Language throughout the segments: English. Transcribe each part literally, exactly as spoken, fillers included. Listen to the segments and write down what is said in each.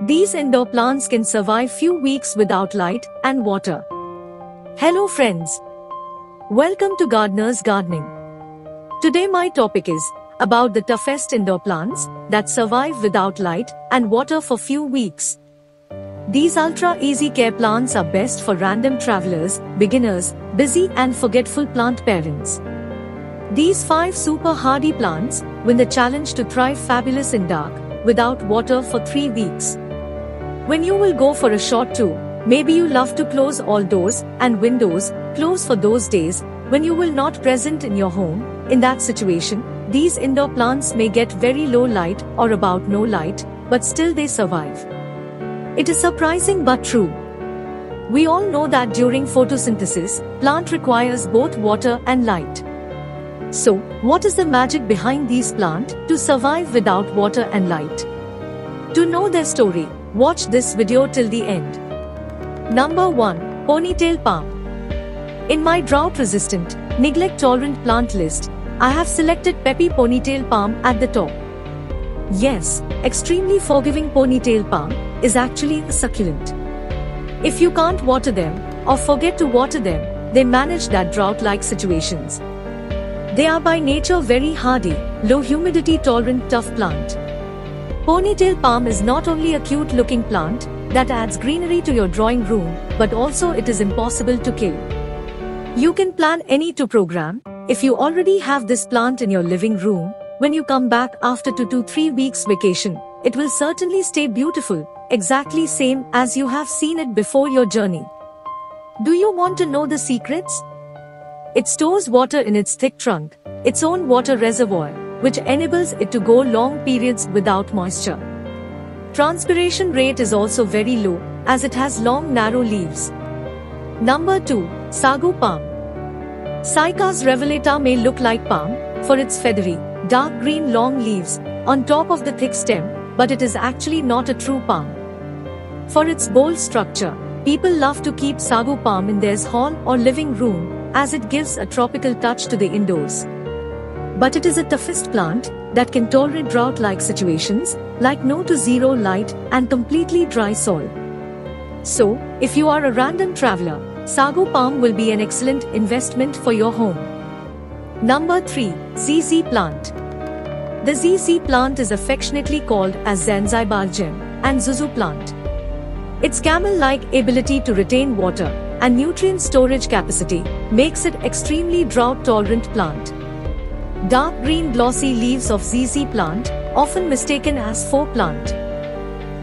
These indoor plants can survive few weeks without light and water. Hello friends. Welcome to Gardeners Gardening. Today my topic is about the toughest indoor plants that survive without light and water for few weeks. These ultra easy care plants are best for random travelers, beginners, busy and forgetful plant parents. These five super hardy plants win the challenge to thrive fabulous in dark, without water for three weeks. When you will go for a short tour, maybe you love to close all doors and windows, close for those days when you will not present in your home. In that situation, these indoor plants may get very low light or about no light, but still they survive. It is surprising but true. We all know that during photosynthesis, plant requires both water and light. So, what is the magic behind these plants to survive without water and light? To know their story, watch this video till the end. Number one. Ponytail Palm. In my drought-resistant, neglect-tolerant plant list, I have selected Peppy Ponytail Palm at the top. Yes, extremely forgiving ponytail palm is actually a succulent. If you can't water them, or forget to water them, they manage that drought-like situations. They are by nature very hardy, low humidity tolerant tough plant. Ponytail palm is not only a cute looking plant that adds greenery to your drawing room, but also it is impossible to kill. You can plan any to program. If you already have this plant in your living room, when you come back after two to three weeks vacation, it will certainly stay beautiful, exactly same as you have seen it before your journey. Do you want to know the secrets? It stores water in its thick trunk, its own water reservoir, which enables it to go long periods without moisture. Transpiration rate is also very low, as it has long narrow leaves. Number two. Sago Palm. Cycas revoluta may look like palm, for its feathery, dark green long leaves, on top of the thick stem, but it is actually not a true palm. For its bold structure, people love to keep sago palm in their hall or living room, as it gives a tropical touch to the indoors. But it is a toughest plant that can tolerate drought-like situations, like no to zero light and completely dry soil. So, if you are a random traveler, sago palm will be an excellent investment for your home. Number three. Z Z plant. The Z Z plant is affectionately called as Zanzibar gem and Zuzu plant. Its camel-like ability to retain water and nutrient storage capacity makes it extremely drought-tolerant plant. Dark green glossy leaves of Z Z plant, often mistaken as faux plant.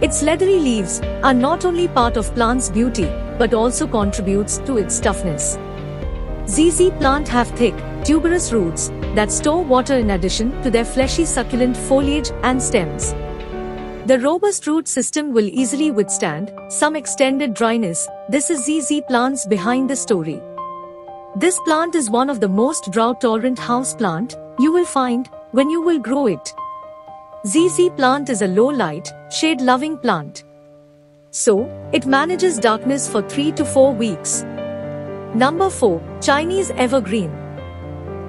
Its leathery leaves are not only part of plant's beauty, but also contributes to its toughness. Z Z plant have thick, tuberous roots that store water in addition to their fleshy succulent foliage and stems. The robust root system will easily withstand some extended dryness. This is Z Z plant's behind the story. This plant is one of the most drought-tolerant house plant you will find when you will grow it. Z Z plant is a low-light, shade-loving plant. So, it manages darkness for three to four weeks. Number four. Chinese Evergreen.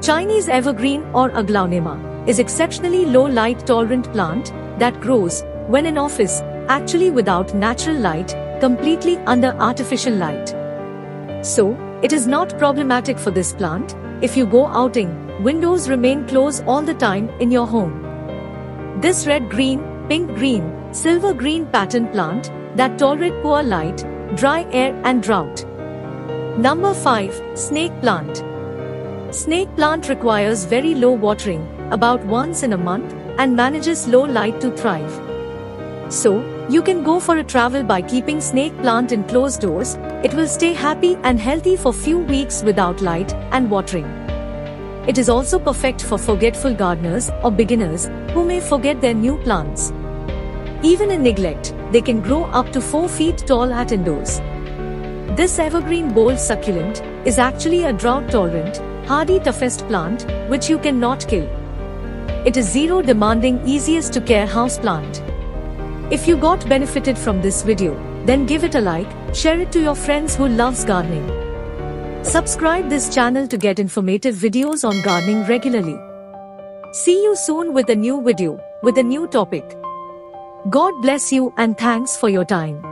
Chinese Evergreen or Aglaonema is exceptionally low-light tolerant plant that grows when in office, actually without natural light, completely under artificial light. So, it is not problematic for this plant if you go outing, windows remain closed all the time in your home. This red-green, pink-green, silver-green pattern plant that tolerate poor light, dry air and drought. Number five. Snake Plant. Snake plant requires very low watering, about once in a month, and manages low light to thrive. So, you can go for a travel by keeping snake plant in closed doors. It will stay happy and healthy for few weeks without light and watering. It is also perfect for forgetful gardeners or beginners who may forget their new plants. Even in neglect, they can grow up to four feet tall at indoors. This evergreen bold succulent is actually a drought-tolerant, hardy toughest plant which you cannot kill. It is zero demanding, easiest to care house plant. If you got benefited from this video, then give it a like, share it to your friends who loves gardening. Subscribe this channel to get informative videos on gardening regularly. See you soon with a new video, with a new topic. God bless you and thanks for your time.